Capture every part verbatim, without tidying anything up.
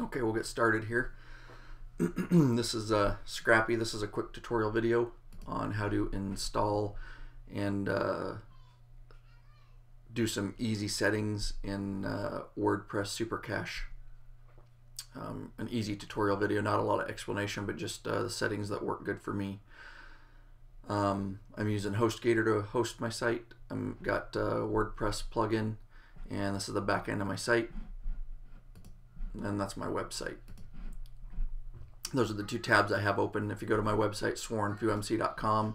Okay, we'll get started here. This is uh, Scrappy. This is a quick tutorial video on how to install and uh, do some easy settings in uh, WordPress Super Cache. Um, an easy tutorial video, not a lot of explanation, but just uh, the settings that work good for me. Um, I'm using HostGator to host my site. I've got a WordPress plugin, and this is the back end of my site. And that's my website. Those are the two tabs I have open. If you go to my website, sworn f u m c dot com,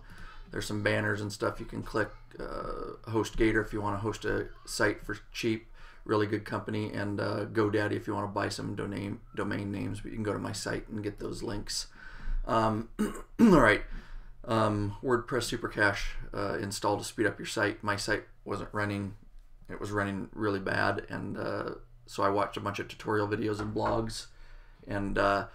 there's some banners and stuff you can click. Uh, HostGator if you want to host a site for cheap, really good company, and uh, GoDaddy if you want to buy some domain, domain names, but you can go to my site and get those links. Um, all right, um, WordPress Super Cache uh, installed to speed up your site. My site wasn't running. It was running really bad, and uh, so I watched a bunch of tutorial videos and blogs, and uh,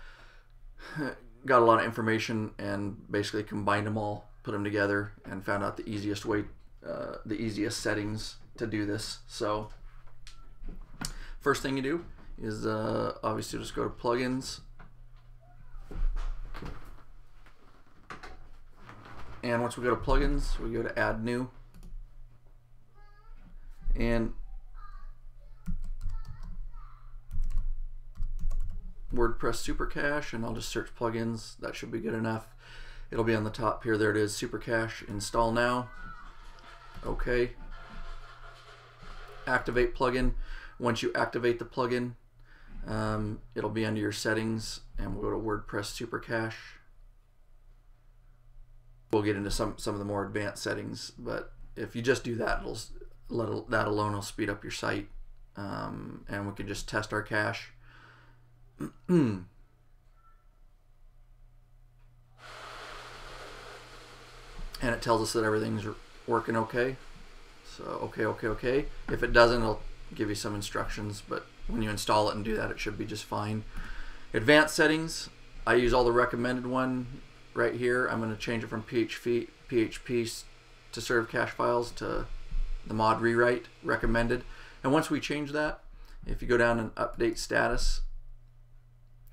got a lot of information and basically combined them all, put them together, and found out the easiest way, uh, the easiest settings to do this. So first thing you do is uh, obviously just go to plugins, and once we go to plugins, we go to add new, and WordPress Super Cache, and I'll just search plugins. That should be good enough. It'll be on the top here. There it is, Super Cache. Install now. Okay. Activate plugin. Once you activate the plugin, um, it'll be under your settings, and we'll go to WordPress Super Cache. We'll get into some some of the more advanced settings, but if you just do that, it'll let, that alone will speed up your site, um, and we can just test our cache. And it tells us that everything's working okay. So okay, okay, okay. If it doesn't, it'll give you some instructions, but when you install it and do that, it should be just fine. Advanced settings, I use all the recommended one right here. I'm going to change it from P H P, P H P to serve cache files to the mod rewrite recommended. And once we change that, if you go down and update status,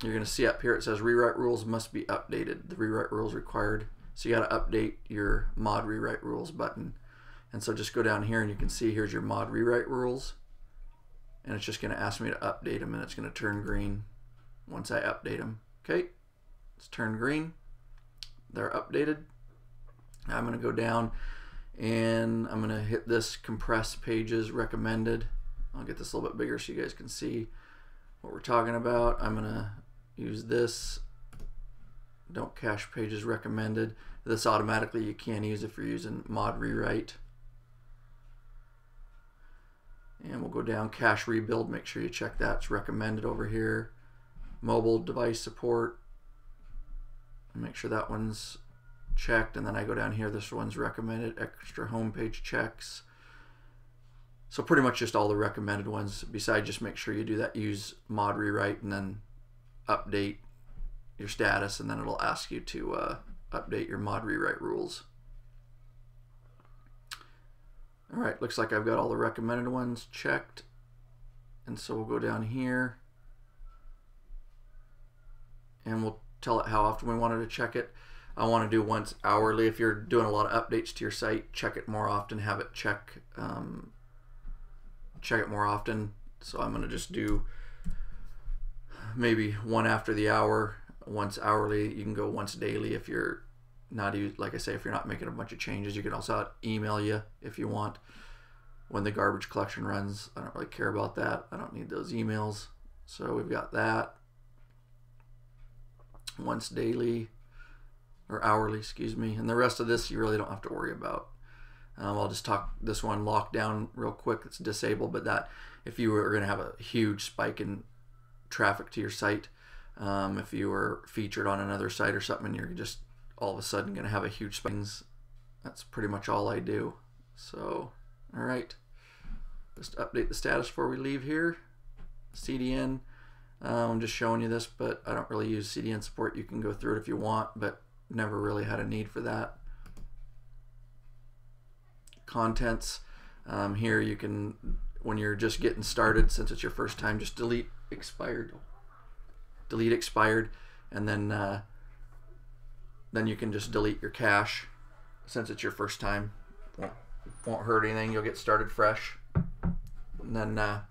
you're going to see up here it says rewrite rules must be updated. The rewrite rules required. So you got to update your mod rewrite rules button. And so just go down here and you can see here's your mod rewrite rules. And it's just going to ask me to update them, and it's going to turn green once I update them. Okay, it's turned green. They're updated. Now I'm going to go down and I'm going to hit this compress pages recommended. I'll get this a little bit bigger so you guys can see what we're talking about. I'm going to use this. Don't cache pages recommended. This automatically you can use if you're using mod rewrite. And we'll go down, cache rebuild, make sure you check that's recommended over here. Mobile device support, make sure that one's checked, and then I go down here, this one's recommended. Extra homepage checks. So pretty much just all the recommended ones. Besides, just make sure you do that, use mod rewrite, and then update your status, and then it'll ask you to uh, update your mod rewrite rules. All right, looks like I've got all the recommended ones checked, and so we'll go down here and we'll tell it how often we wanted to check it. I want to do once hourly. If you're doing a lot of updates to your site, check it more often, have it check um, check it more often. So I'm going to just do maybe one after the hour, once hourly. You can go once daily if you're not, like I say, if you're not making a bunch of changes. You can also email you if you want when the garbage collection runs. I don't really care about that. I don't need those emails. So we've got that once daily or hourly, excuse me. And the rest of this you really don't have to worry about. Um, I'll just talk this one lockdown real quick. It's disabled, but that if you were going to have a huge spike in traffic to your site, um, if you were featured on another site or something, and you're just all of a sudden going to have a huge spike. That's pretty much all I do. So, all right, just update the status before we leave here. C D N. Um, I'm just showing you this, but I don't really use C D N support. You can go through it if you want, but never really had a need for that. Contents, um, here you can, when you're just getting started, since it's your first time, just delete expired delete expired, and then uh, then you can just delete your cache. Since it's your first time, won't, won't hurt anything. You'll get started fresh. And then uh,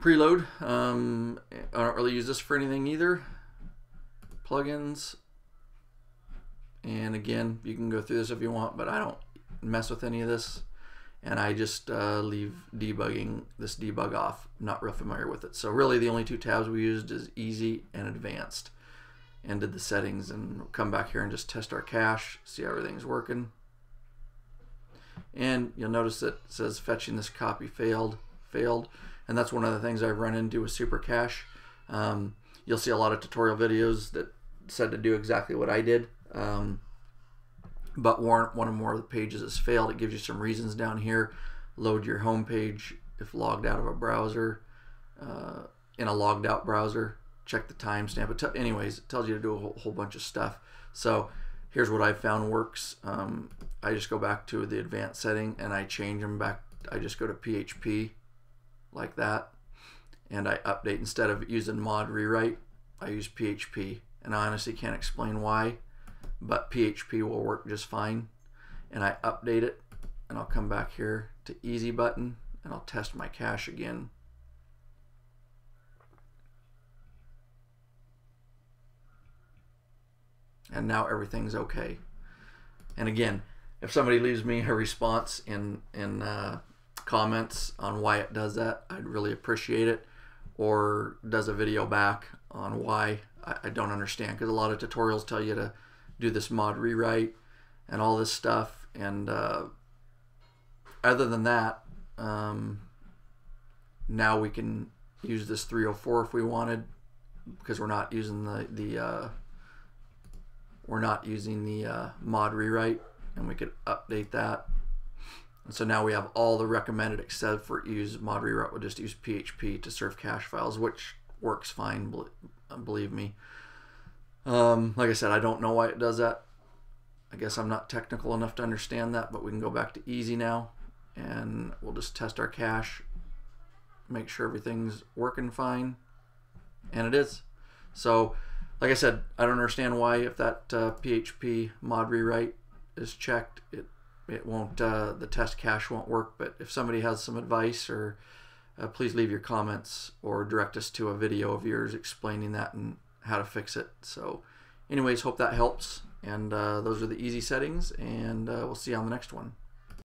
preload. Um, I don't really use this for anything either. Plugins. And again, you can go through this if you want, but I don't mess with any of this. And I just uh, leave debugging, this debug off. I'm not real familiar with it. So really the only two tabs we used is easy and advanced. And did the settings, and we'll come back here and just test our cache, see how everything's working. And you'll notice that it says fetching this copy failed, failed. And that's one of the things I've run into with Super Cache. Um, you'll see a lot of tutorial videos that said to do exactly what I did. Um, but warrant one or more of the pages has failed. It gives you some reasons down here. Load your home page if logged out of a browser, uh, in a logged out browser. Check the timestamp. Anyways, it tells you to do a whole, whole bunch of stuff. So here's what I've found works. Um, I just go back to the advanced setting and I change them back. I just go to P H P like that, and I update. Instead of using mod rewrite, I use P H P. And I honestly can't explain why, but P H P will work just fine. And I update it, and I'll come back here to easy button, and I'll test my cache again. And now everything's okay. And again, if somebody leaves me a response in, in uh, comments on why it does that, I'd really appreciate it. Or does a video back on why, I, I don't understand, because a lot of tutorials tell you to do this mod rewrite and all this stuff. And uh, other than that, um, now we can use this three oh four if we wanted, because we're not using the, the uh, we're not using the uh, mod rewrite, and we could update that. And so now we have all the recommended except for use mod rewrite. We'll just use P H P to serve cache files, which works fine, believe me. Um, like I said, I don't know why it does that. I guess I'm not technical enough to understand that, but we can go back to easy now, and we'll just test our cache, make sure everything's working fine, and it is. So like I said, I don't understand why, if that uh, P H P mod rewrite is checked, it it won't, uh, the test cache won't work. But if somebody has some advice, or uh, please leave your comments or direct us to a video of yours explaining that and how to fix it. So anyways, hope that helps. And uh, those are the easy settings, and uh, we'll see you on the next one.